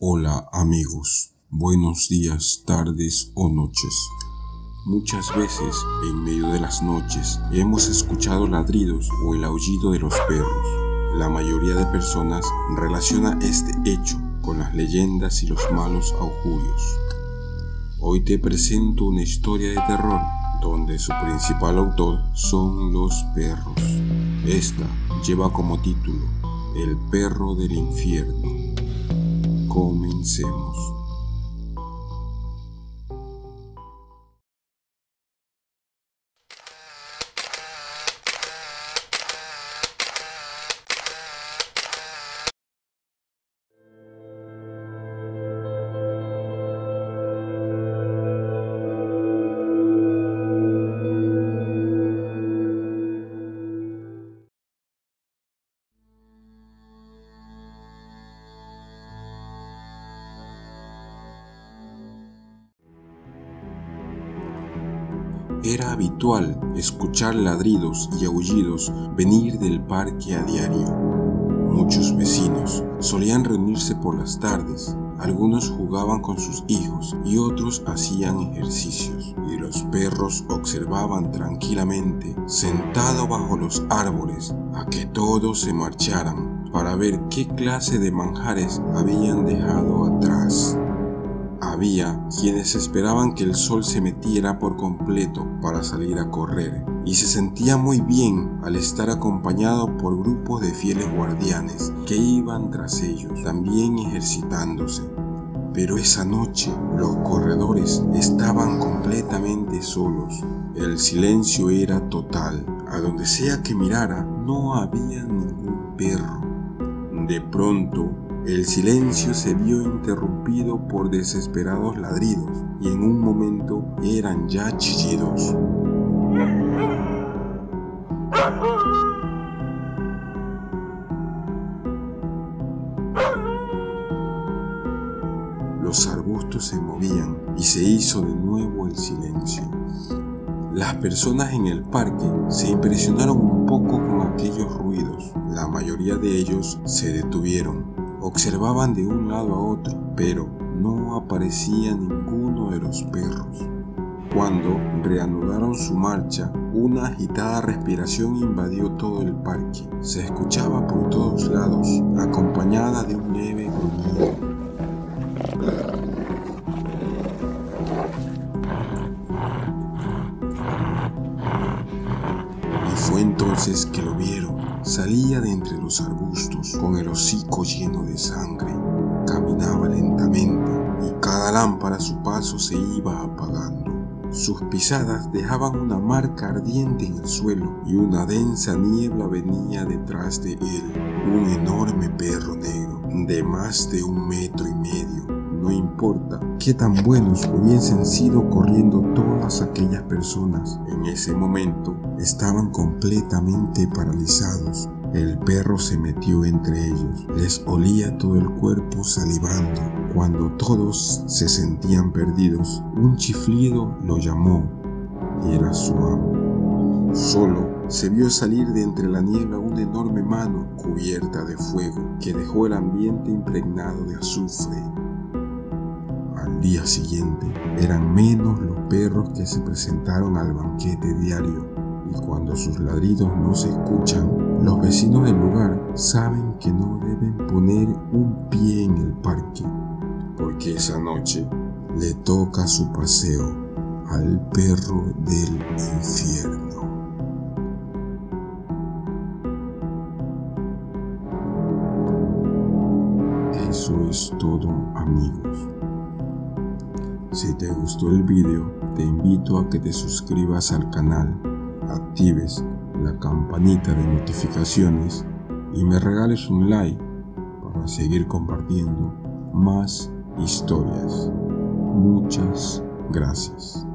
Hola amigos, buenos días, tardes o noches. Muchas veces, en medio de las noches, hemos escuchado ladridos o el aullido de los perros. La mayoría de personas relaciona este hecho con las leyendas y los malos augurios. Hoy te presento una historia de terror, donde su principal autor son los perros. Esta lleva como título, El perro del infierno. Comencemos. Era habitual escuchar ladridos y aullidos venir del parque a diario. Muchos vecinos solían reunirse por las tardes, algunos jugaban con sus hijos y otros hacían ejercicios, y los perros observaban tranquilamente, sentado bajo los árboles, a que todos se marcharan para ver qué clase de manjares habían dejado atrás. Había quienes esperaban que el sol se metiera por completo para salir a correr, y se sentía muy bien al estar acompañado por grupos de fieles guardianes que iban tras ellos, también ejercitándose. Pero esa noche los corredores estaban completamente solos. El silencio era total. A donde sea que mirara, no había ningún perro. De pronto, el silencio se vio interrumpido por desesperados ladridos, y en un momento eran ya chillidos. Los arbustos se movían y se hizo de nuevo el silencio. Las personas en el parque se impresionaron un poco con aquellos ruidos. La mayoría de ellos se detuvieron. Observaban de un lado a otro, pero no aparecía ninguno de los perros. Cuando reanudaron su marcha, una agitada respiración invadió todo el parque. Se escuchaba por todos lados, acompañada de un leve gruñido. Y fue entonces que lo vieron. Salía de entre los arbustos con el hocico lleno de sangre, caminaba lentamente y cada lámpara a su paso se iba apagando. Sus pisadas dejaban una marca ardiente en el suelo y una densa niebla venía detrás de él. Un enorme perro negro de más de 1,5 metros. No importa qué tan buenos hubiesen sido corriendo todas aquellas personas, en ese momento estaban completamente paralizados. El perro se metió entre ellos, les olía todo el cuerpo salivando. Cuando todos se sentían perdidos, un chiflido lo llamó, y era su amo. Solo se vio salir de entre la niebla una enorme mano cubierta de fuego que dejó el ambiente impregnado de azufre. Al día siguiente, eran menos los perros que se presentaron al banquete diario. Y cuando sus ladridos no se escuchan, los vecinos del lugar saben que no deben poner un pie en el parque, porque esa noche le toca su paseo al perro del infierno. Eso es todo, amigos. Si te gustó el video, te invito a que te suscribas al canal, actives la campanita de notificaciones y me regales un like para seguir compartiendo más historias. Muchas gracias.